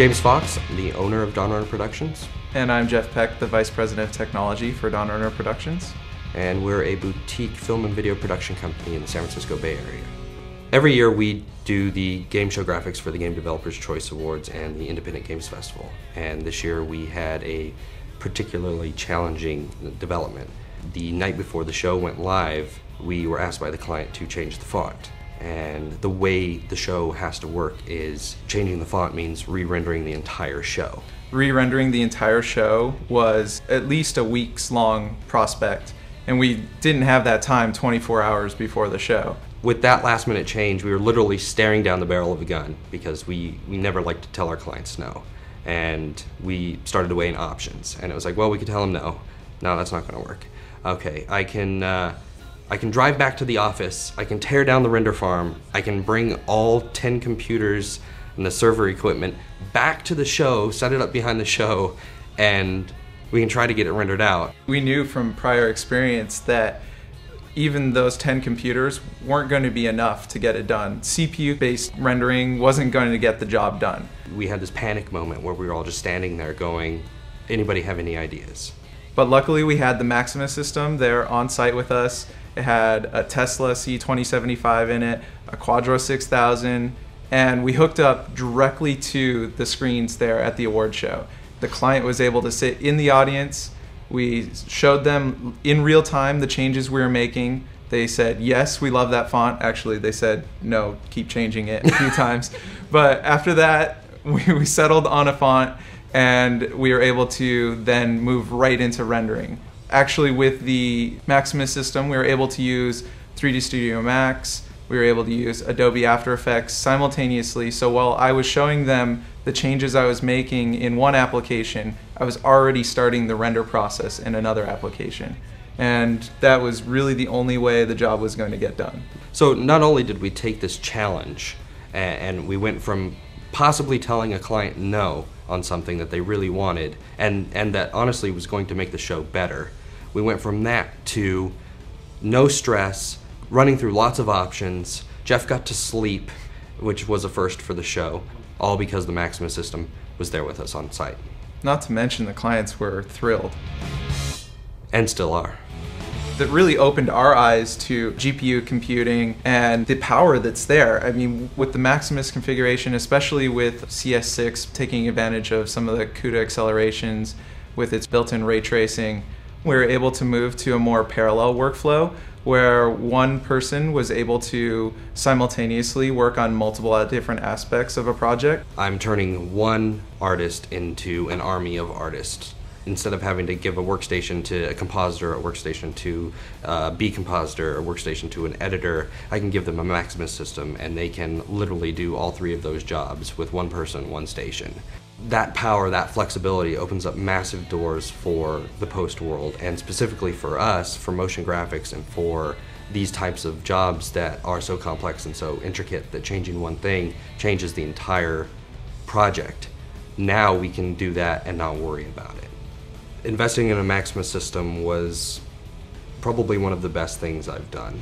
James Fox, I'm the owner of Dawnrunner Productions. And I'm Jeff Peck, the Vice President of Technology for Dawnrunner Productions. And we're a boutique film and video production company in the San Francisco Bay Area. Every year we do the game show graphics for the Game Developers Choice Awards and the Independent Games Festival. And this year we had a particularly challenging development. The night before the show went live, we were asked by the client to change the font. And the way the show has to work is changing the font means re-rendering the entire show. Re-rendering the entire show was at least a week's long prospect, and we didn't have that time 24 hours before the show. With that last minute change, we were literally staring down the barrel of a gun because we never like to tell our clients no. And we started to weigh in options, and it was like, well, we could tell them no. No, that's not gonna work. Okay, I can drive back to the office, I can tear down the render farm, I can bring all 10 computers and the server equipment back to the show, set it up behind the show, and we can try to get it rendered out. We knew from prior experience that even those 10 computers weren't going to be enough to get it done. CPU-based rendering wasn't going to get the job done. We had this panic moment where we were all just standing there going, anybody have any ideas? But luckily we had the Maximus system there on site with us. It had a Tesla C2075 in it, a Quadro 6000, and we hooked up directly to the screens there at the award show. The client was able to sit in the audience. We showed them in real time the changes we were making. They said, yes, we love that font. Actually, they said, no, keep changing it a few times. But after that, we settled on a font, and we were able to then move right into rendering. Actually, with the Maximus system, we were able to use 3D Studio Max, we were able to use Adobe After Effects simultaneously, so while I was showing them the changes I was making in one application, I was already starting the render process in another application. And that was really the only way the job was going to get done. So not only did we take this challenge, and we went from possibly telling a client no on something that they really wanted, and that honestly was going to make the show better, we went from that to no stress, running through lots of options. Jeff got to sleep, which was a first for the show, all because the Maximus system was there with us on site. Not to mention the clients were thrilled. And still are. That really opened our eyes to GPU computing and the power that's there. I mean, with the Maximus configuration, especially with CS6 taking advantage of some of the CUDA accelerations with its built-in ray tracing, we were able to move to a more parallel workflow where one person was able to simultaneously work on multiple different aspects of a project. I'm turning one artist into an army of artists. Instead of having to give a workstation to a compositor, a workstation to a B compositor, a workstation to an editor, I can give them a Maximus system and they can literally do all three of those jobs with one person, one station. That power, that flexibility opens up massive doors for the post world, and specifically for us, for motion graphics and for these types of jobs that are so complex and so intricate that changing one thing changes the entire project. Now we can do that and not worry about it. Investing in a Maximus system was probably one of the best things I've done.